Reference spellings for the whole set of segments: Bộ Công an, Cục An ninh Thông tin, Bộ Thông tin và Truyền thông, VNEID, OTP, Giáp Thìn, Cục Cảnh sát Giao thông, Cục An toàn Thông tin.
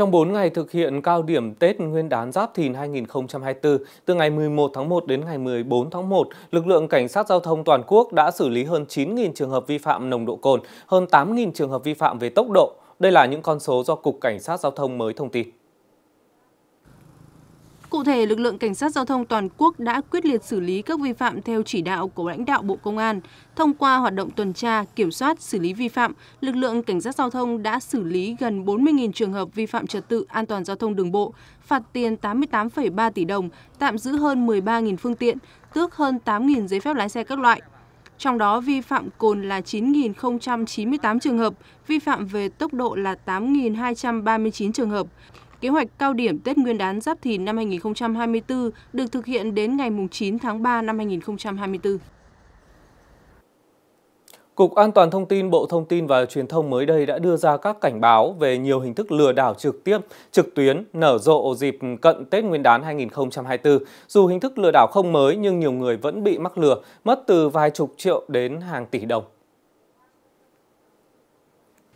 Trong 4 ngày thực hiện cao điểm Tết Nguyên đán Giáp Thìn 2024, từ ngày 11 tháng 1 đến ngày 14 tháng 1, lực lượng Cảnh sát Giao thông toàn quốc đã xử lý hơn 9.000 trường hợp vi phạm nồng độ cồn, hơn 8.000 trường hợp vi phạm về tốc độ. Đây là những con số do Cục Cảnh sát Giao thông mới thông tin. Cụ thể, lực lượng Cảnh sát Giao thông toàn quốc đã quyết liệt xử lý các vi phạm theo chỉ đạo của lãnh đạo Bộ Công an. Thông qua hoạt động tuần tra, kiểm soát, xử lý vi phạm, lực lượng Cảnh sát Giao thông đã xử lý gần 40.000 trường hợp vi phạm trật tự an toàn giao thông đường bộ, phạt tiền 88,3 tỷ đồng, tạm giữ hơn 13.000 phương tiện, tước hơn 8.000 giấy phép lái xe các loại. Trong đó, vi phạm cồn là 9.098 trường hợp, vi phạm về tốc độ là 8.239 trường hợp. Kế hoạch cao điểm Tết Nguyên đán Giáp Thìn năm 2024 được thực hiện đến ngày 9 tháng 3 năm 2024. Cục An toàn Thông tin, Bộ Thông tin và Truyền thông mới đây đã đưa ra các cảnh báo về nhiều hình thức lừa đảo trực tiếp, trực tuyến, nở rộ dịp cận Tết Nguyên đán 2024. Dù hình thức lừa đảo không mới nhưng nhiều người vẫn bị mắc lừa, mất từ vài chục triệu đến hàng tỷ đồng.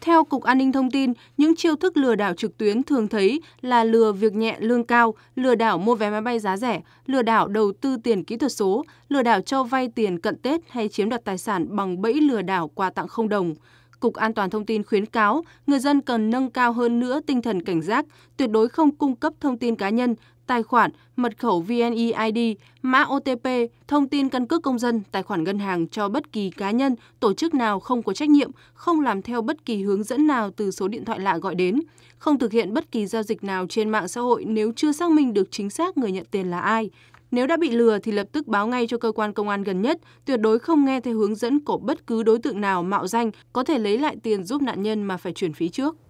Theo Cục An ninh Thông tin, những chiêu thức lừa đảo trực tuyến thường thấy là lừa việc nhẹ lương cao, lừa đảo mua vé máy bay giá rẻ, lừa đảo đầu tư tiền kỹ thuật số, lừa đảo cho vay tiền cận Tết hay chiếm đoạt tài sản bằng bẫy lừa đảo quà tặng không đồng. Cục An toàn Thông tin khuyến cáo người dân cần nâng cao hơn nữa tinh thần cảnh giác, tuyệt đối không cung cấp thông tin cá nhân, tài khoản, mật khẩu VNEID, mã OTP, thông tin căn cước công dân, tài khoản ngân hàng cho bất kỳ cá nhân, tổ chức nào không có trách nhiệm, không làm theo bất kỳ hướng dẫn nào từ số điện thoại lạ gọi đến, không thực hiện bất kỳ giao dịch nào trên mạng xã hội nếu chưa xác minh được chính xác người nhận tiền là ai. Nếu đã bị lừa thì lập tức báo ngay cho cơ quan công an gần nhất, tuyệt đối không nghe theo hướng dẫn của bất cứ đối tượng nào mạo danh có thể lấy lại tiền giúp nạn nhân mà phải chuyển phí trước.